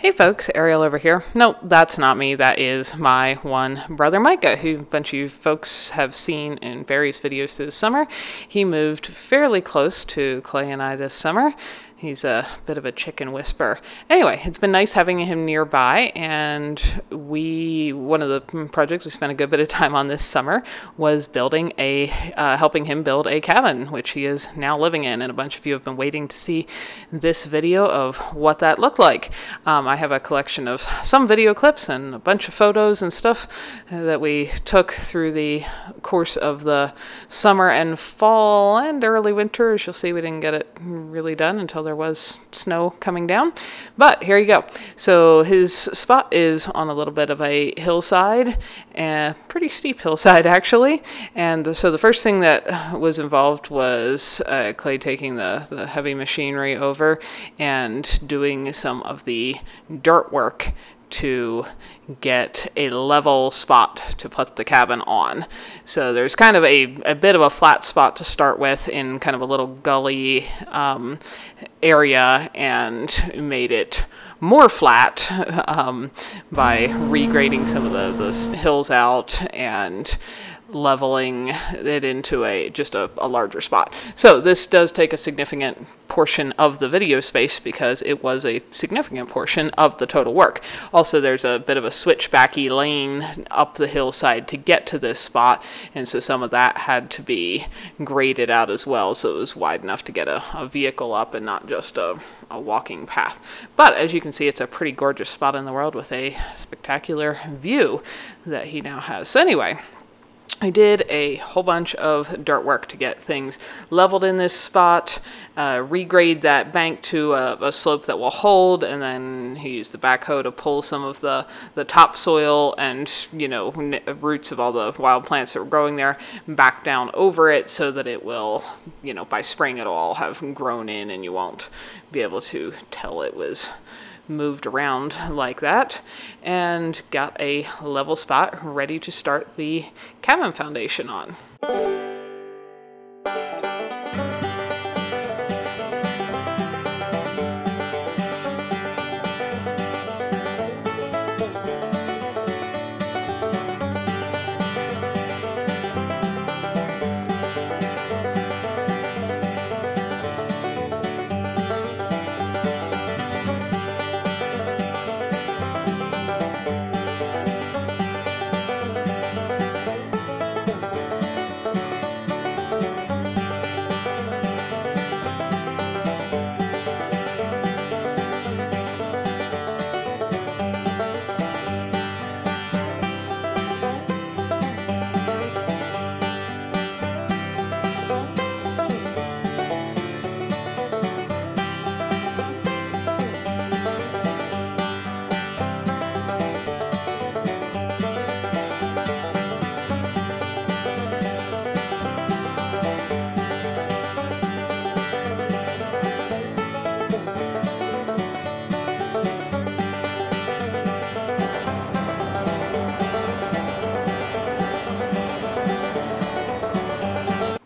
Hey folks, Ariel over here. No, that's not me. That is my one brother, Micah, who a bunch of you folks have seen in various videos through the summer. He moved fairly close to Clay and I this summer. He's a bit of a chicken whisperer. Anyway, it's been nice having him nearby, and one of the projects we spent a good bit of time on this summer was building helping him build a cabin, which he is now living in, and a bunch of you have been waiting to see this video of what that looked like. I have a collection of some video clips and a bunch of photos and stuff that we took through the course of the summer and fall and early winter. As you'll see, we didn't get it really done until there was snow coming down, but here you go. So his spot is on a little bit of a hillside, a pretty steep hillside actually, and so the first thing that was involved was Clay taking the heavy machinery over and doing some of the dirt work to get a level spot to put the cabin on. So there's kind of a bit of a flat spot to start with in kind of a little gully area, and made it more flat by regrading some of the hills out and leveling it into just a larger spot. So this does take a significant portion of the video space because it was a significant portion of the total work. Also, there's a bit of a switchbacky lane up the hillside to get to this spot, and so some of that had to be graded out as well, so it was wide enough to get a vehicle up and not just a walking path. But as you can see, it's a pretty gorgeous spot in the world with a spectacular view that he now has. So anyway, I did a whole bunch of dirt work to get things leveled in this spot, regrade that bank to a slope that will hold, and then he used the backhoe to pull some of the topsoil and, you know, roots of all the wild plants that were growing there back down over it so that it will, you know, by spring it'll all have grown in and you won't be able to tell it was moved around like that, and got a level spot ready to start the cabin foundation on.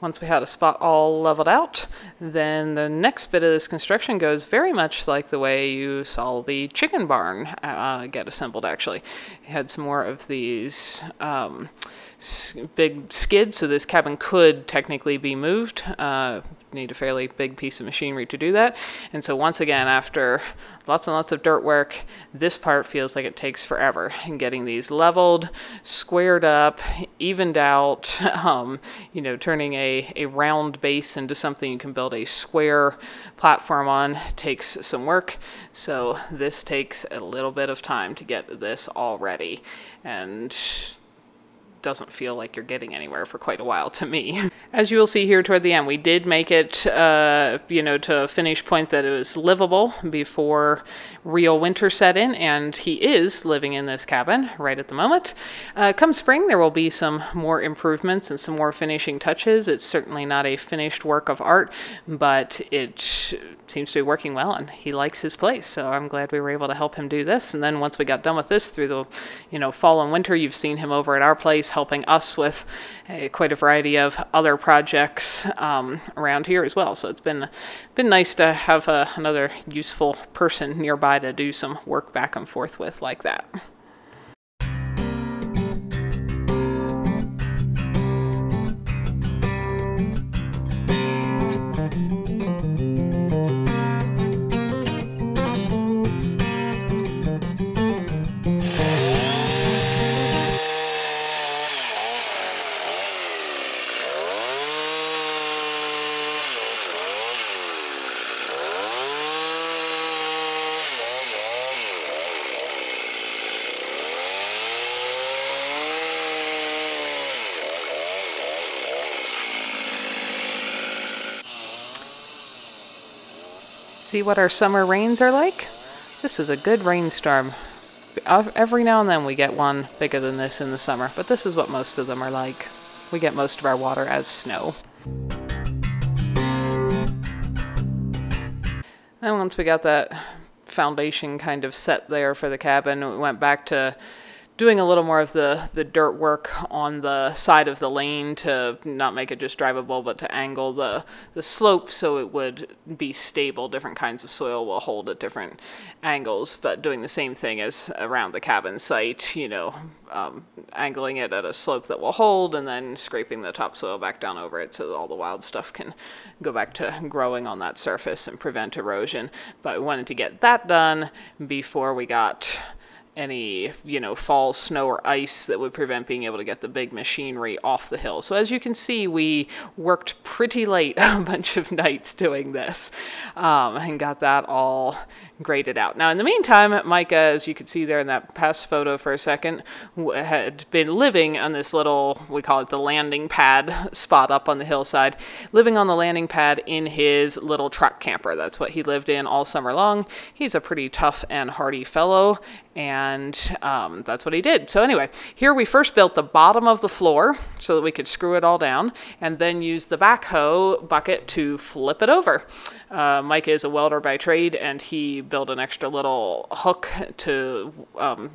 Once we had a spot all leveled out, then the next bit of this construction goes very much like the way you saw the chicken barn get assembled, actually. It had some more of these big skids, so this cabin could technically be moved. Need a fairly big piece of machinery to do that. And so once again, after lots and lots of dirt work, this part feels like it takes forever. And getting these leveled, squared up, evened out, you know, turning a round base into something you can build a square platform on takes some work. So this takes a little bit of time to get this all ready, and doesn't feel like you're getting anywhere for quite a while to me. As you will see here toward the end, we did make it, you know, to a finish point that it was livable before real winter set in, and he is living in this cabin right at the moment. Come spring, there will be some more improvements and some more finishing touches. It's certainly not a finished work of art, but it seems to be working well, and he likes his place, so I'm glad we were able to help him do this. And then once we got done with this through the, you know, fall and winter, you've seen him over at our place helping us with quite a variety of other projects around here as well. So it's been nice to have another useful person nearby to do some work back and forth with like that. See what our summer rains are like? This is a good rainstorm. Every now and then we get one bigger than this in the summer, but this is what most of them are like. We get most of our water as snow. Then once we got that foundation kind of set there for the cabin, we went back to doing a little more of the dirt work on the side of the lane to not make it just drivable, but to angle the slope so it would be stable. Different kinds of soil will hold at different angles, but doing the same thing as around the cabin site, you know, angling it at a slope that will hold and then scraping the topsoil back down over it so that all the wild stuff can go back to growing on that surface and prevent erosion. But we wanted to get that done before we got any, you know, fall, snow, or ice that would prevent being able to get the big machinery off the hill. So as you can see, we worked pretty late a bunch of nights doing this and got that all graded out. Now, in the meantime, Micah, as you can see there in that past photo for a second, had been living on this little, we call it the landing pad spot up on the hillside, living on the landing pad in his little truck camper. That's what he lived in all summer long. He's a pretty tough and hardy fellow, and that's what he did. So anyway, here we first built the bottom of the floor so that we could screw it all down and then use the backhoe bucket to flip it over. Mike is a welder by trade, and he built an extra little hook to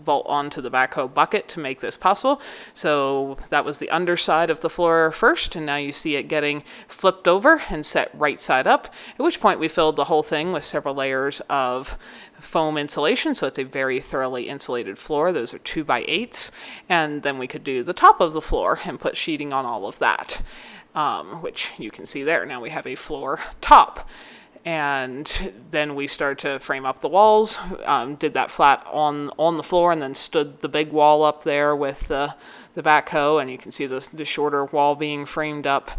bolt onto the backhoe bucket to make this possible. So that was the underside of the floor first, and now you see it getting flipped over and set right side up, at which point we filled the whole thing with several layers of foam insulation, so it's a very thoroughly insulated floor. Those are 2x8s, and then we could do the top of the floor and put sheeting on all of that, which you can see there. Now we have a floor top. And then we started to frame up the walls, did that flat on the floor, and then stood the big wall up there with the backhoe. And you can see the shorter wall being framed up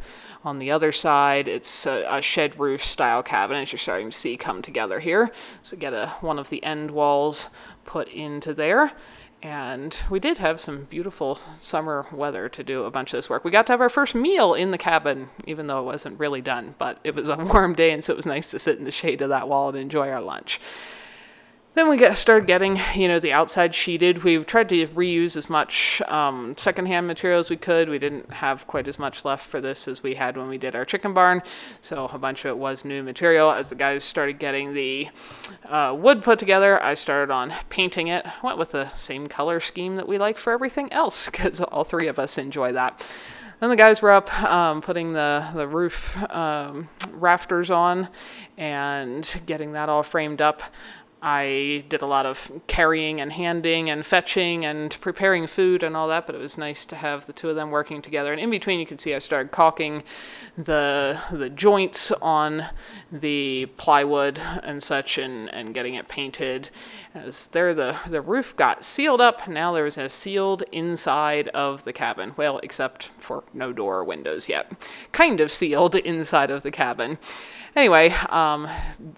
on the other side. It's a shed roof style cabin, as you're starting to see come together here. So we get one of the end walls put into there. And we did have some beautiful summer weather to do a bunch of this work. We got to have our first meal in the cabin, even though it wasn't really done, but it was a warm day, and so it was nice to sit in the shade of that wall and enjoy our lunch. Then we started getting, you know, the outside sheeted. We tried to reuse as much secondhand material as we could. We didn't have quite as much left for this as we had when we did our chicken barn, so a bunch of it was new material. As the guys started getting the wood put together, I started on painting it. I went with the same color scheme that we like for everything else, because all three of us enjoy that. Then the guys were up putting the roof rafters on and getting that all framed up. I did a lot of carrying and handing and fetching and preparing food and all that, but it was nice to have the two of them working together. And in between, you can see I started caulking the joints on the plywood and such, and getting it painted. As there, the roof got sealed up. Now there was a sealed inside of the cabin. Well, except for no door or windows yet. Kind of sealed inside of the cabin. Anyway,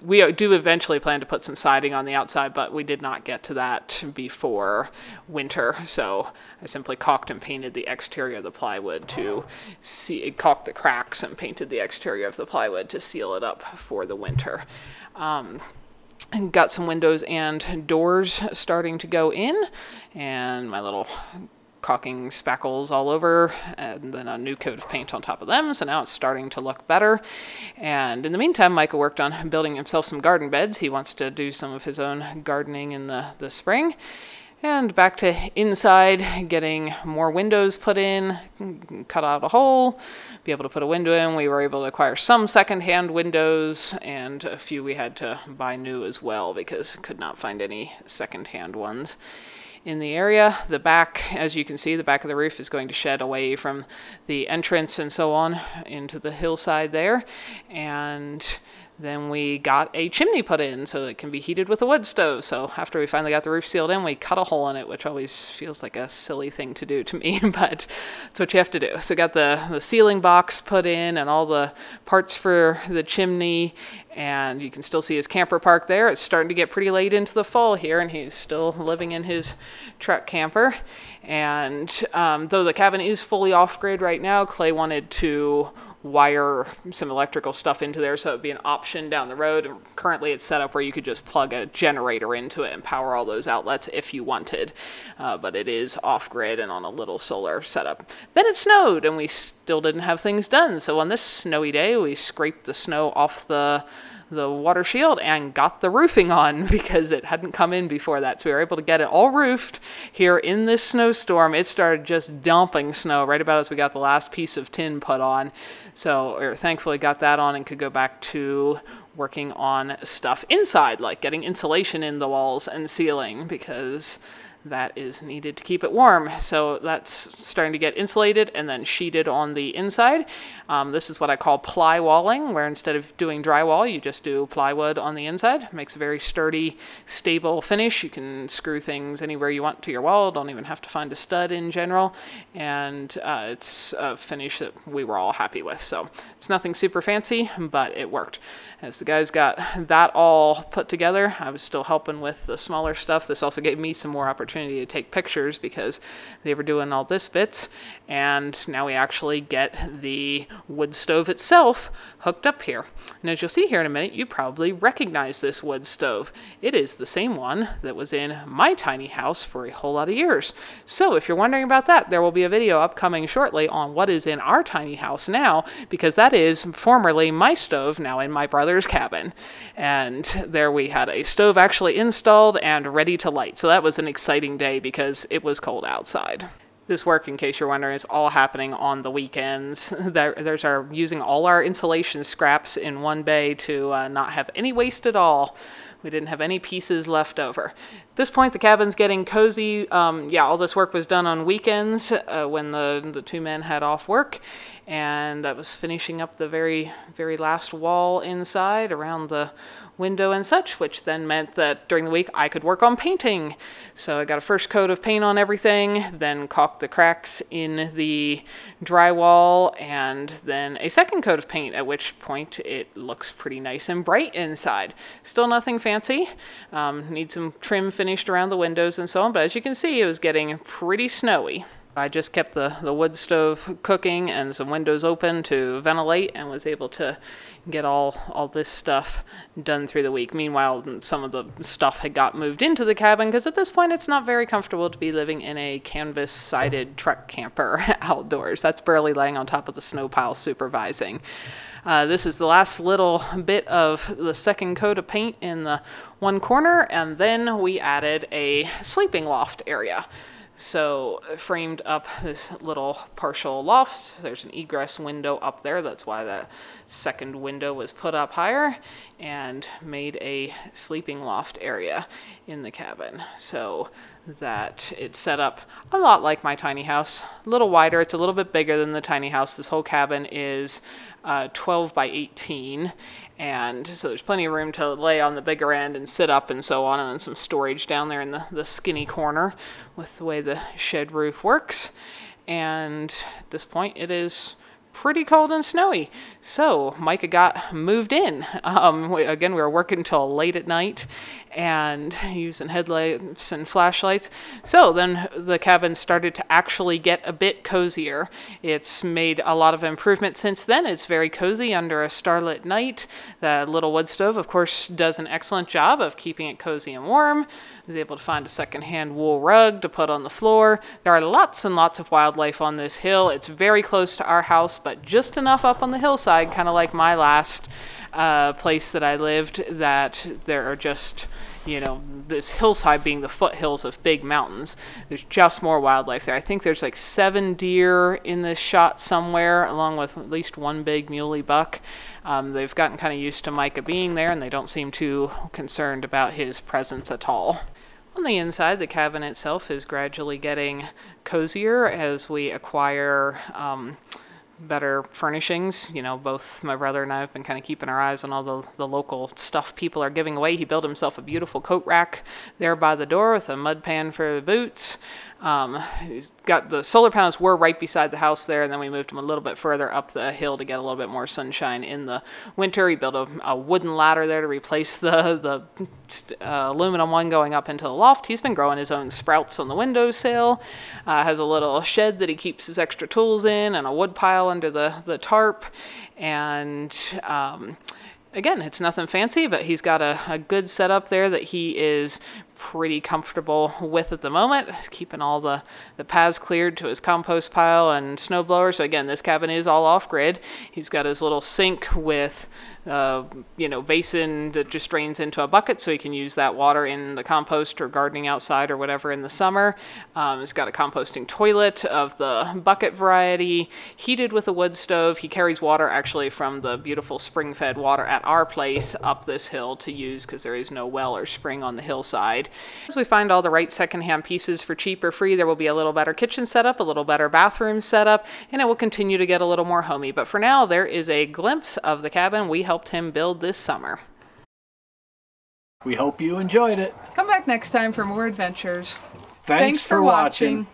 we do eventually plan to put some siding on the outside, but we did not get to that before winter, so I simply caulked and painted the exterior of the plywood to see, caulked the cracks and painted the exterior of the plywood to seal it up for the winter. And got some windows and doors starting to go in, and my little caulking spackles all over, and then a new coat of paint on top of them, so now it's starting to look better. And in the meantime, Michael worked on building himself some garden beds. He wants to do some of his own gardening in the spring. And back to inside, getting more windows put in, cut out a hole, be able to put a window in. We were able to acquire some secondhand windows, and a few we had to buy new as well because could not find any secondhand ones in the area. The back, as you can see, the back of the roof is going to shed away from the entrance and so on into the hillside there. And then we got a chimney put in so that it can be heated with a wood stove. So after we finally got the roof sealed in, we cut a hole in it, which always feels like a silly thing to do to me, but it's what you have to do. So got the ceiling box put in and all the parts for the chimney, and you can still see his camper parked there. It's starting to get pretty late into the fall here, and he's still living in his truck camper. And though the cabin is fully off-grid right now, Clay wanted to wire some electrical stuff into there so it'd be an option down the road. And currently it's set up where you could just plug a generator into it and power all those outlets if you wanted, but it is off-grid and on a little solar setup. Then it snowed and we still didn't have things done, so on this snowy day we scraped the snow off the water shield and got the roofing on because it hadn't come in before that. So we were able to get it all roofed here in this snowstorm. It started just dumping snow right about as we got the last piece of tin put on. So we thankfully got that on and could go back to working on stuff inside, like getting insulation in the walls and ceiling, because that is needed to keep it warm. So that's starting to get insulated and then sheeted on the inside. This is what I call ply walling, where instead of doing drywall, you just do plywood on the inside. It makes a very sturdy, stable finish. You can screw things anywhere you want to your wall. Don't even have to find a stud in general. And it's a finish that we were all happy with. So it's nothing super fancy, but it worked. As the guys got that all put together, I was still helping with the smaller stuff. This also gave me some more opportunity to take pictures because they were doing all this bits, and now we actually get the wood stove itself hooked up here. And as you'll see here in a minute, you probably recognize this wood stove. It is the same one that was in my tiny house for a whole lot of years. So if you're wondering about that, there will be a video upcoming shortly on what is in our tiny house now, because that is formerly my stove, now in my brother's cabin. And there we had a stove actually installed and ready to light. So that was an exciting day because it was cold outside. This work, in case you're wondering, is all happening on the weekends. There's our using all our insulation scraps in one bay to not have any waste at all. We didn't have any pieces left over. At this point, the cabin's getting cozy. Yeah, all this work was done on weekends when the two men had off work, and that was finishing up the very, very last wall inside around the window and such, which then meant that during the week I could work on painting. So I got a first coat of paint on everything, then caulked the cracks in the drywall, and then a second coat of paint, at which point it looks pretty nice and bright inside. Still nothing fancy. Need some trim finished around the windows and so on, but as you can see, it was getting pretty snowy. I just kept the wood stove cooking and some windows open to ventilate, and was able to get all this stuff done through the week. Meanwhile, some of the stuff had got moved into the cabin, because at this point it's not very comfortable to be living in a canvas-sided truck camper outdoors. That's barely laying on top of the snow pile supervising. This is the last little bit of the second coat of paint in the one corner, and then we added a sleeping loft area. So framed up this little partial loft. There's an egress window up there. That's why that second window was put up higher, and made a sleeping loft area in the cabin so that it's set up a lot like my tiny house. A little wider. It's a little bit bigger than the tiny house. This whole cabin is 12 by 18. And so there's plenty of room to lay on the bigger end and sit up and so on, and then some storage down there in the skinny corner with the way the shed roof works. And at this point it is pretty cold and snowy. So Micah got moved in. Again, we were working till late at night and using headlights and flashlights. So then the cabin started to actually get a bit cozier. It's made a lot of improvement since then. It's very cozy under a starlit night. The little wood stove, of course, does an excellent job of keeping it cozy and warm. I was able to find a secondhand wool rug to put on the floor. There are lots and lots of wildlife on this hill. It's very close to our house, but just enough up on the hillside, kind of like my last place that I lived, that there are just, you know, this hillside being the foothills of big mountains. There's just more wildlife there. I think there's like 7 deer in this shot somewhere, along with at least 1 big muley buck. They've gotten kind of used to Micah being there, and they don't seem too concerned about his presence at all. On the inside, the cabin itself is gradually getting cozier as we acquire better furnishings. You know, both my brother and I have been kind of keeping our eyes on all the local stuff people are giving away. He built himself a beautiful coat rack there by the door with a mud pan for the boots. He's got the solar panels were right beside the house there, and then we moved him a little bit further up the hill to get a little bit more sunshine in the winter. He built a wooden ladder there to replace the aluminum one going up into the loft. He's been growing his own sprouts on the windowsill, has a little shed that he keeps his extra tools in, and a wood pile under the tarp, and again, it's nothing fancy, but he's got a good setup there that he is pretty comfortable with at the moment. He's keeping all the paths cleared to his compost pile and snowblower. So again, this cabin is all off-grid. He's got his little sink with you know, basin that just drains into a bucket, so he can use that water in the compost or gardening outside or whatever in the summer. He's got a composting toilet of the bucket variety, heated with a wood stove. He carries water actually from the beautiful spring-fed water at our place up this hill to use, because there is no well or spring on the hillside. As we find all the right secondhand pieces for cheap or free, there will be a little better kitchen setup, a little better bathroom setup, and it will continue to get a little more homey. But for now, there is a glimpse of the cabin we helped him build this summer. We hope you enjoyed it. Come back next time for more adventures. Thanks for watching.